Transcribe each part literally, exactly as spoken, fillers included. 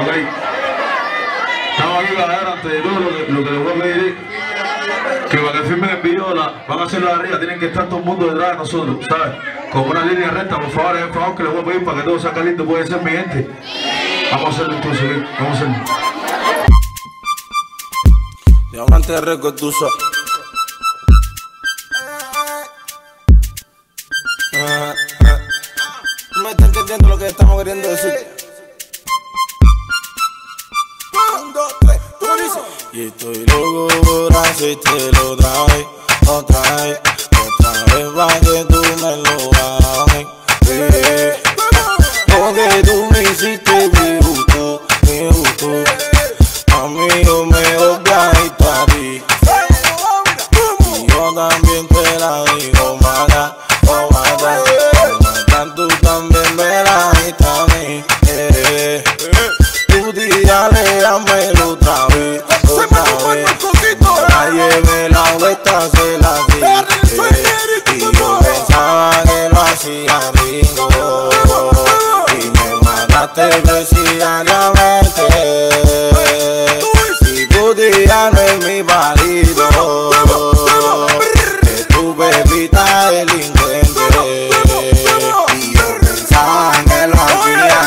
Ok. Estamos aquí para ver antes de todo lo que, lo que les voy a pedir es que para que firmen el video, la, van a hacerlo de arriba, tienen que estar todo el mundo detrás de nosotros, ¿sabes? Como una línea recta, por favor, es el favor que les voy a pedir para que todo sea caliente, puede ser mi gente. Vamos a hacerlo entonces, ¿eh? Vamos a hacerlo. Diamante Recorduza. No me están entendiendo lo que estamos queriendo decir. Y estoy loco por hacerte lo trae, otra vez, otra vez pa' que tú me lo hagas, eh. Porque tú me hiciste, me gustó, me gustó. A mí no me odias y tú a ti. Y yo también te la digo, mata, oh mata. Mata, tú también me la diste a mí, eh. Tú tírale, ámelo otra vez. Lleve la vuelta, se la dije, eh, y yo pensaba que lo hacía rico, y me mataste, precisamente, y putearme en mi palito, que tu bebita delincuente, y yo pensaba que lo hacía rico, me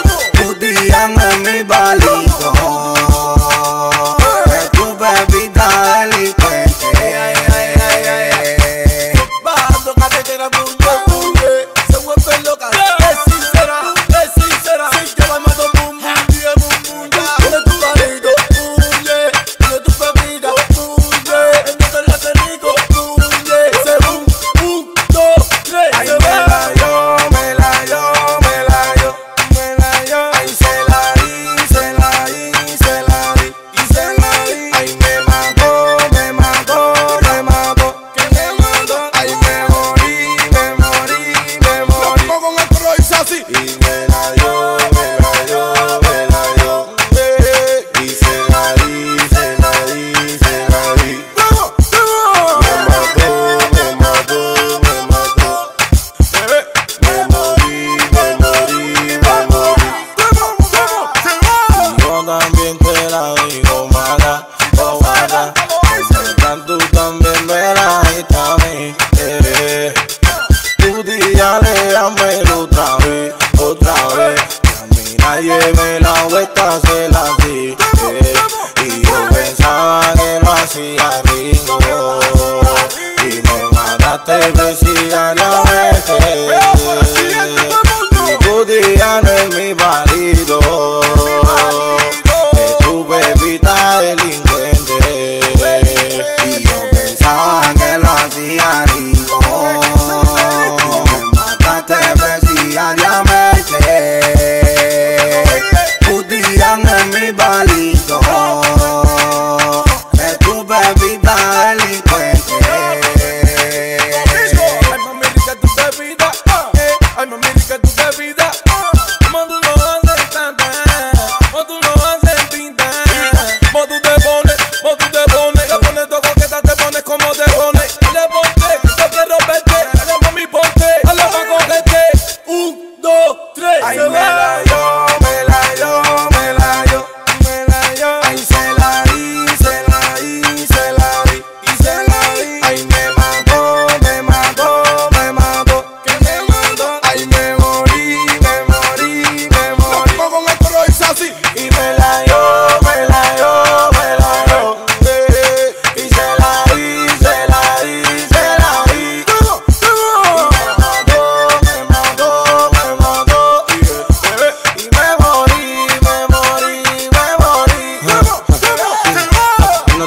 mataste, precisamente. Lleve la vuelta, se la di, eh, y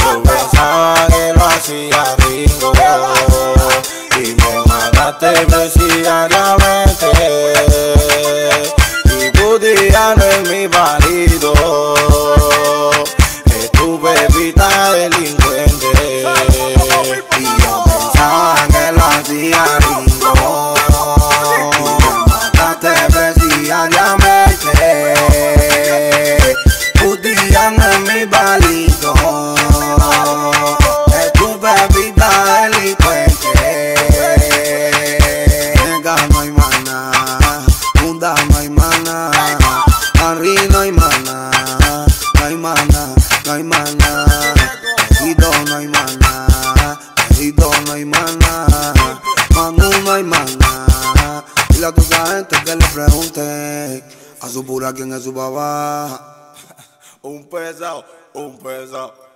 yo pensé te ofrecía diabetes y tu día no es mi válido. Estuve vida delincuente y yo pensaba que lo hacía rico. Te ofrecía diabetes, tu día no es mi válido. Estuve vida delincuente. No hay maná, Henry no hay maná, no hay maná, no hay maná, Ido no hay maná, Ido no hay maná, Manu no hay maná. Dile a toda gente que le pregunte a su pura quién es su papá. Un pesao, un pesao.